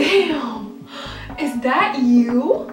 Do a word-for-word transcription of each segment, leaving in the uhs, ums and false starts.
Damn, is that you?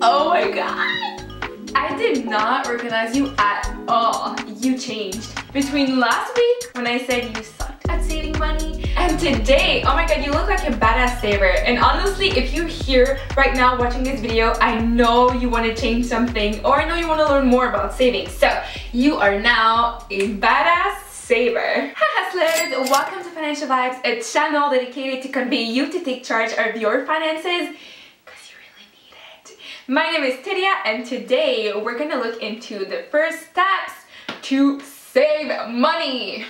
Oh my god, I did not recognize you at all. You changed between last week when I said you sucked at saving money and today. Oh my god, you look like a badass saver. And honestly, if you're here right now watching this video, I know you want to change something, or I know you want to learn more about saving. So you are now a badass saver. Hi hustlers, welcome to Financial Vibes, a channel dedicated to convey you to take charge of your finances because you really need it. My name is Tedya, and today we're gonna look into the first steps to save money.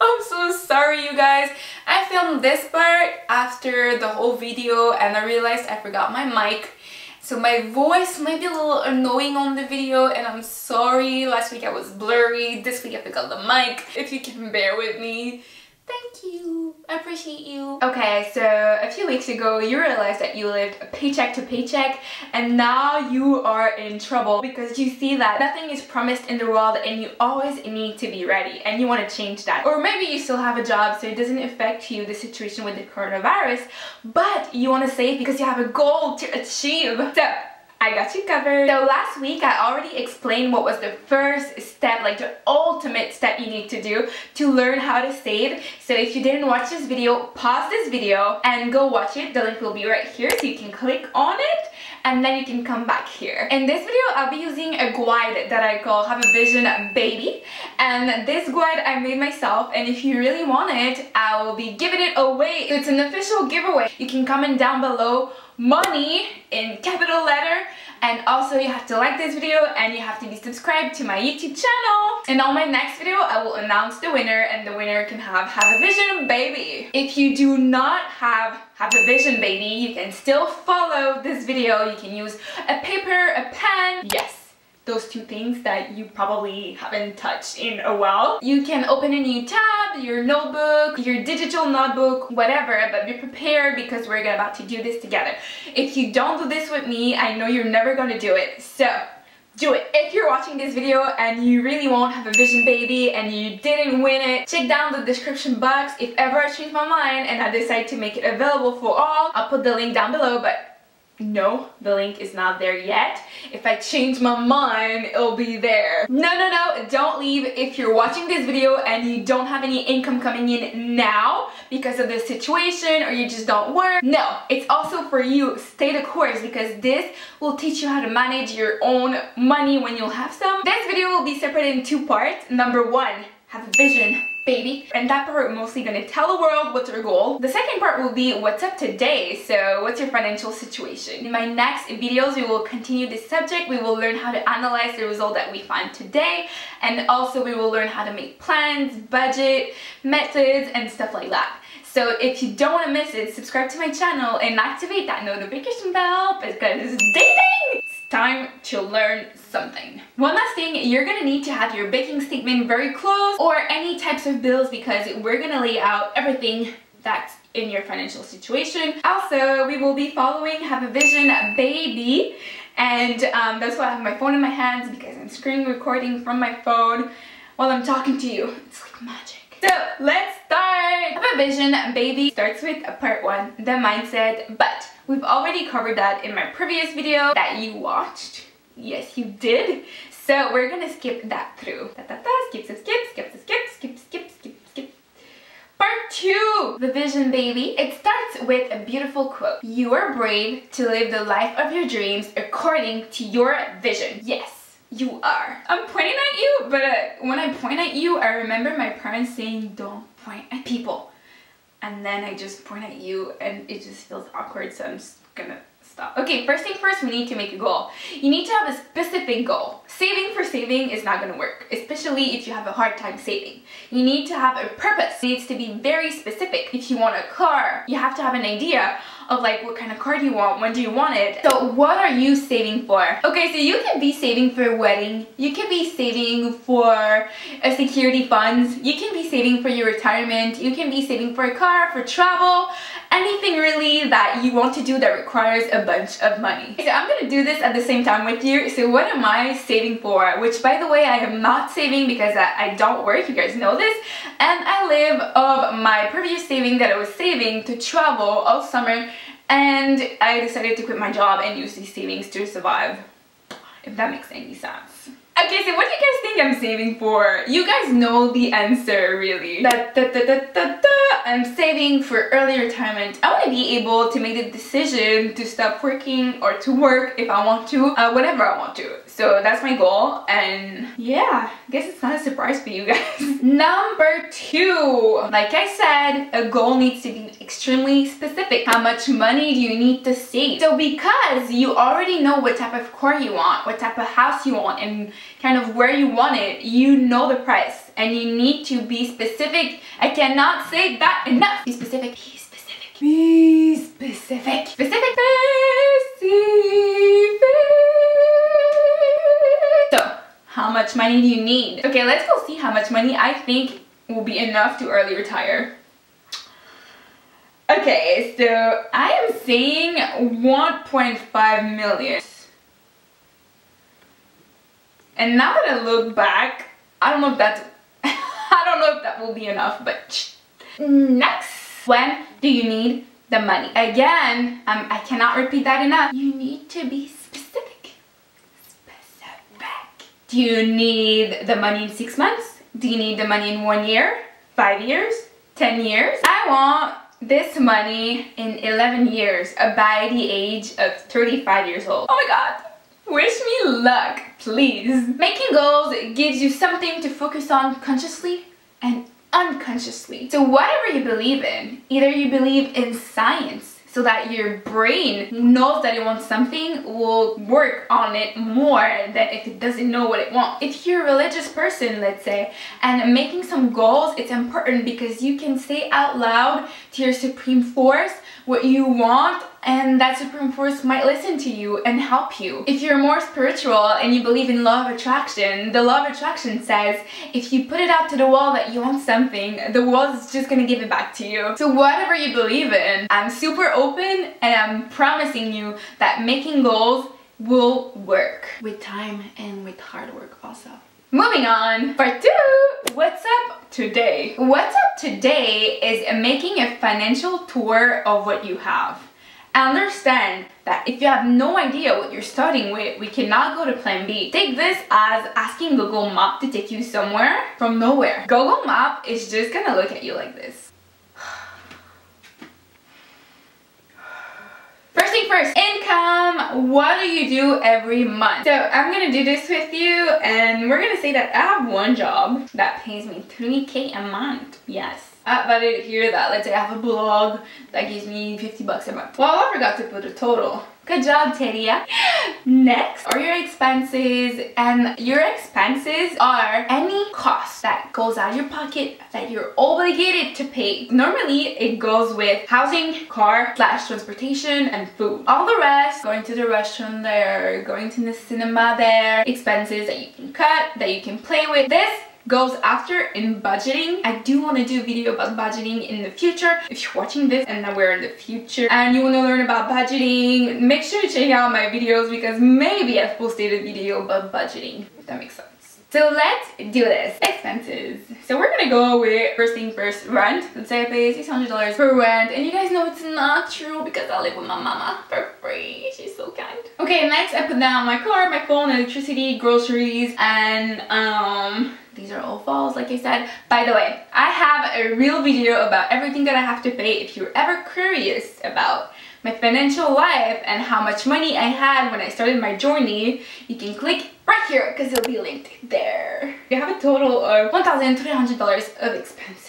I'm so sorry you guys, I filmed this part after the whole video and I realized I forgot my mic. So my voice might be a little annoying on the video and I'm sorry. Last week I was blurry, this week I forgot the mic. If you can bear with me, thank you, I appreciate you. Okay, so a few weeks ago you realized that you lived paycheck to paycheck and now you are in trouble because you see that nothing is promised in the world and you always need to be ready and you want to change that. Or maybe you still have a job so it doesn't affect you, the situation with the coronavirus, but you want to save because you have a goal to achieve. So I got you covered. So last week I already explained what was the first step, like the ultimate step you need to do to learn how to save. So if you didn't watch this video, pause this video and go watch it. The link will be right here so you can click on it and then you can come back here. In this video, I'll be using a guide that I call Have a Vision Baby. And this guide I made myself, and if you really want it, I will be giving it away. It's an official giveaway. You can comment down below money in capital letter, and also you have to like this video and you have to be subscribed to my YouTube channel, and on my next video I will announce the winner and the winner can have Have a Vision Baby. If you do not have Have a Vision Baby, you can still follow this video. You can use a paper, a pen, yes, those two things that you probably haven't touched in a while. You can open a new tab, your notebook, your digital notebook, whatever, but be prepared because we're about to do this together. If you don't do this with me, I know you're never gonna do it, so do it. If you're watching this video and you really won't have a vision baby and you didn't win it, check down the description box. If ever I change my mind and I decide to make it available for all, I'll put the link down below, but no, the link is not there yet. If I change my mind, it'll be there. No, no, no, don't leave if you're watching this video and you don't have any income coming in now because of the situation or you just don't work. No, it's also for you. Stay the course because this will teach you how to manage your own money when you'll have some. This video will be separated in two parts. Number one, have a vision baby, and that part we're mostly gonna tell the world what's our goal. The second part will be what's up today, so what's your financial situation. In my next videos we will continue this subject, we will learn how to analyze the result that we find today, and also we will learn how to make plans, budget, methods, and stuff like that. So if you don't want to miss it, subscribe to my channel and activate that notification bell because it's dating! Time to learn something. One last thing, you're gonna need to have your banking statement very close or any types of bills because we're gonna lay out everything that's in your financial situation. Also, we will be following Have a Vision Baby, and um, that's why I have my phone in my hands because I'm screen recording from my phone while I'm talking to you. It's like magic. So let's start! Have a Vision Baby starts with part one, the mindset, but we've already covered that in my previous video that you watched. Yes, you did. So we're gonna skip that through. Da, da, da, skip, skip, skip, skip, skip, skip, skip, skip, skip. Part two, the vision baby. It starts with a beautiful quote. You are brave to live the life of your dreams according to your vision. Yes. You are. I'm pointing at you, but uh, when I point at you, I remember my parents saying, don't point at people. And then I just point at you and it just feels awkward, so I'm just gonna stop. Okay, first thing first, we need to make a goal. You need to have a specific goal. Saving for saving is not gonna work, especially if you have a hard time saving. You need to have a purpose. It needs to be very specific. If you want a car, you have to have an idea of like what kind of car do you want, when do you want it. So what are you saving for? Okay, so you can be saving for a wedding, you can be saving for a security funds, you can be saving for your retirement, you can be saving for a car, for travel, anything really that you want to do that requires a bunch of money. So I'm gonna do this at the same time with you. So what am I saving for? Which by the way, I am not saving because I, I don't work, you guys know this, and I live of my previous saving that I was saving to travel all summer, and I decided to quit my job and use these savings to survive, if that makes any sense. Okay, so what do you guys think I'm saving for? You guys know the answer, really. Da, da, da, da, da, da. I'm saving for early retirement. I want to be able to make the decision to stop working or to work if I want to, uh, whenever I want to. So that's my goal, and yeah, I guess it's not a surprise for you guys. Number two, like I said, a goal needs to be extremely specific. How much money do you need to save? So because you already know what type of car you want, what type of house you want, and kind of where you want it, you know the price, and you need to be specific. I cannot say that enough. Be specific. Be specific. Be specific. Specific. Specific. So, how much money do you need? Okay, let's go see how much money I think will be enough to early retire. Okay, so I am saying one point five million. And now that I look back, I don't know if that's, I don't know if that will be enough, but shh. Next, when do you need the money? Again, um, I cannot repeat that enough. You need to be specific. Specific. Do you need the money in six months? Do you need the money in one year? Five years? Ten years? I want this money in eleven years, by the age of thirty-five years old. Oh my god. Wish me luck, please. Making goals gives you something to focus on consciously and unconsciously. So whatever you believe in, either you believe in science so that your brain knows that it wants something, will work on it more than if it doesn't know what it wants. If you're a religious person, let's say, and making some goals, it's important because you can say out loud to your supreme force what you want, and that supreme force might listen to you and help you. If you're more spiritual and you believe in law of attraction, the law of attraction says if you put it out to the wall that you want something, the world is just gonna give it back to you. So whatever you believe in, I'm super open, and I'm promising you that making goals will work with time and with hard work also. Moving on, part two, what's up today? What's up today is making a financial tour of what you have. Understand that if you have no idea what you're starting with, we cannot go to plan B. Take this as asking Google Map to take you somewhere from nowhere. Google Map is just gonna look at you like this. First thing first, income. What do you do every month? So I'm gonna do this with you, and we're gonna say that I have one job that pays me three K a month. Yes. But I didn't hear that. Let's say I have a blog that gives me fifty bucks a month. Well, I forgot to put a total. Good job, Teria. Next are your expenses, and your expenses are any cost that goes out of your pocket that you're obligated to pay. Normally, it goes with housing, car, slash transportation, and food. All the rest, going to the restaurant there, going to the cinema there, expenses that you can cut, that you can play with. This goes after in budgeting. I do want to do a video about budgeting in the future. If you're watching this and now we're in the future and you want to learn about budgeting, make sure you check out my videos because maybe I've posted a video about budgeting, if that makes sense. So let's do this. Expenses. So we're gonna go with first thing first, rent. Let's say I pay six hundred dollars for rent, and you guys know it's not true because I live with my mama for free. She's so kind. Okay, next I put down my car, my phone, electricity, groceries, and um, these are all false, like I said. By the way, I have a real video about everything that I have to pay if you're ever curious about my financial life and how much money I had when I started my journey. You can click right here because it'll be linked there. You have a total of one thousand three hundred dollars of expenses.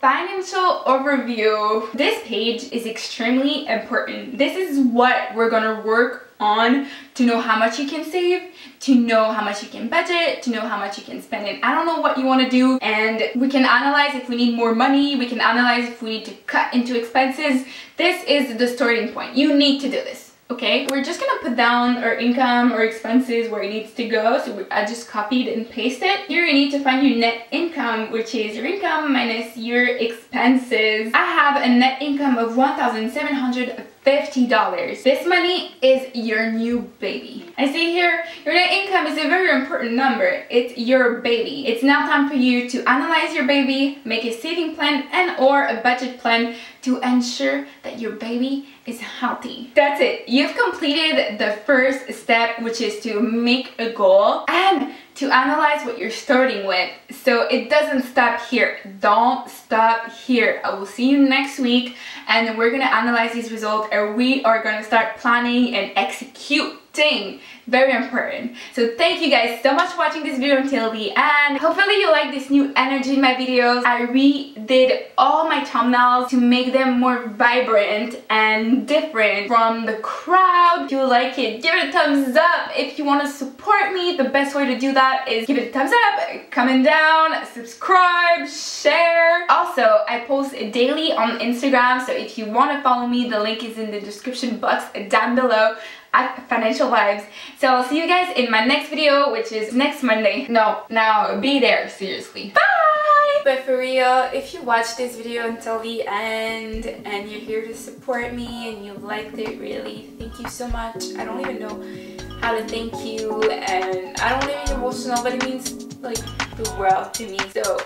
Financial overview. This page is extremely important. This is what we're gonna work on to know how much you can save, to know how much you can budget, to know how much you can spend it. I don't know what you want to do, and we can analyze if we need more money, we can analyze if we need to cut into expenses. This is the starting point. You need to do this, okay? We're just gonna put down our income or expenses where it needs to go, so I just copied and pasted it. Here you need to find your net income, which is your income minus your expenses. I have a net income of one thousand seven hundred fifty dollars. fifty dollars. This money is your new baby. I see here, your net income is a very important number. It's your baby. It's now time for you to analyze your baby, make a saving plan and or a budget plan to ensure that your baby is healthy. That's it. You've completed the first step, which is to make a goal and to analyze what you're starting with. So it doesn't stop here. Don't stop here. I will see you next week and we're gonna analyze these results and we are gonna start planning and executing. Very important. So thank you guys so much for watching this video until the end. Hopefully you like this new energy in my videos. I redid all my thumbnails to make them more vibrant and different from the crowd. If you like it, give it a thumbs up. If you want to support me, the best way to do that is give it a thumbs up, comment down, subscribe, share. Also, I post daily on Instagram, so if you want to follow me, the link is in the description box down below at Financial Vibes. So I'll see you guys in my next video, which is next Monday. No, now be there, seriously. Bye! But for real, if you watched this video until the end and you're here to support me and you liked it, really, thank you so much. I don't even know how to thank you, and I don't even get emotional, but it means like the world to me. So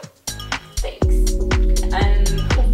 thanks. And